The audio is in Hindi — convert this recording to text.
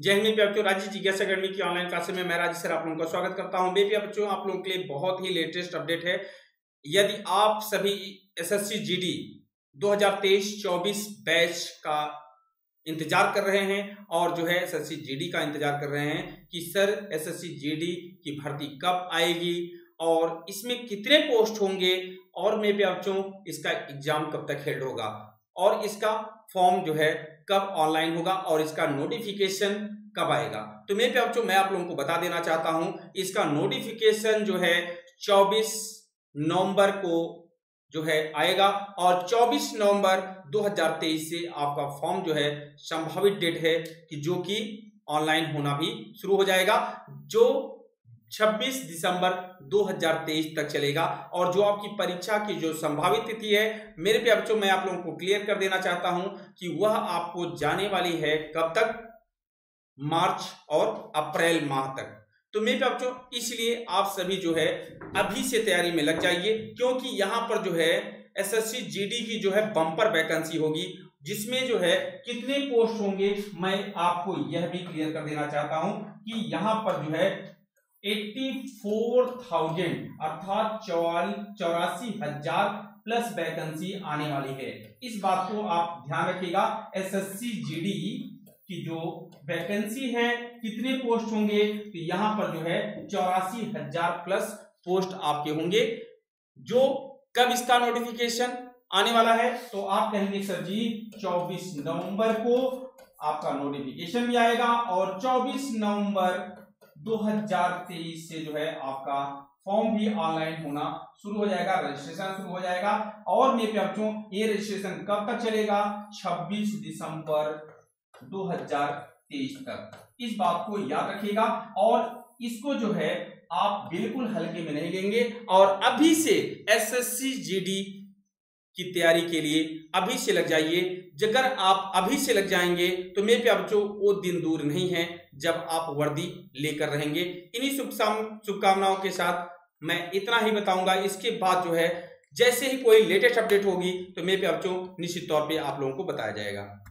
जय हिंद बच्चों, राज्य जिज्ञास अकेडमी की ऑनलाइन क्लास में मैं राजीव सर आप लोगों का स्वागत करता हूं। बेटिया बच्चों, आप लोगों के लिए बहुत ही लेटेस्ट अपडेट है। यदि आप सभी एसएससी जीडी 2023-24 बैच का इंतजार कर रहे हैं और जो है एसएससी जीडी का इंतजार कर रहे हैं कि सर एसएससी जीडी की भर्ती कब आएगी और इसमें कितने पोस्ट होंगे और मेरे बच्चों इसका एग्जाम कब तक हेल्ड होगा और इसका फॉर्म जो है कब ऑनलाइन होगा और इसका नोटिफिकेशन कब आएगा, तो मेरे बच्चों मैं आप लोगों को बता देना चाहता हूं, इसका नोटिफिकेशन जो है 24 नवंबर को जो है आएगा और 24 नवंबर 2023 से आपका फॉर्म जो है संभावित डेट है कि जो कि ऑनलाइन होना भी शुरू हो जाएगा, जो 26 दिसंबर 2023 तक चलेगा। और जो आपकी परीक्षा की जो संभावित तिथि है मेरे प्यारे बच्चों, मैं आप लोगों को क्लियर कर देना चाहता हूं कि वह आपको जाने वाली है कब तक, मार्च और अप्रैल माह तक। तो मेरे प्यारे बच्चों, इसलिए आप सभी जो है अभी से तैयारी में लग जाइए, क्योंकि यहां पर जो है एसएससी जीडी की जो है बम्पर वैकेंसी होगी, जिसमें जो है कितने पोस्ट होंगे मैं आपको यह भी क्लियर कर देना चाहता हूं कि यहां पर जो है 84,000 अर्थात 84,000 प्लस वैकेंसी आने वाली है। इस बात को आप ध्यान रखिएगा। एसएससी जीडी की जो वैकेंसी है कितने पोस्ट होंगे, तो यहां पर जो है 84,000 प्लस पोस्ट आपके होंगे। जो कब इसका नोटिफिकेशन आने वाला है, तो आप कहेंगे सर जी 24 नवंबर को आपका नोटिफिकेशन भी आएगा और 24 नवंबर 2023 से जो है आपका फॉर्म भी ऑनलाइन होना शुरू हो जाएगा, रजिस्ट्रेशन शुरू हो जाएगा। और मेरे बच्चों ये रजिस्ट्रेशन कब तक चलेगा, 26 दिसंबर 2023 तक। इस बात को याद रखिएगा और इसको जो है आप बिल्कुल हल्के में नहीं लेंगे और अभी से एसएससी जीडी की तैयारी के लिए अभी से लग जाइए। अगर आप अभी से लग जाएंगे तो मेरे प्यारे बच्चों वो दिन दूर नहीं है जब आप वर्दी लेकर रहेंगे। इन्हीं शुभकामनाओं के साथ मैं इतना ही बताऊंगा। इसके बाद जो है जैसे ही कोई लेटेस्ट अपडेट होगी तो मेरे प्यारे बच्चों निश्चित तौर पे आप लोगों को बताया जाएगा।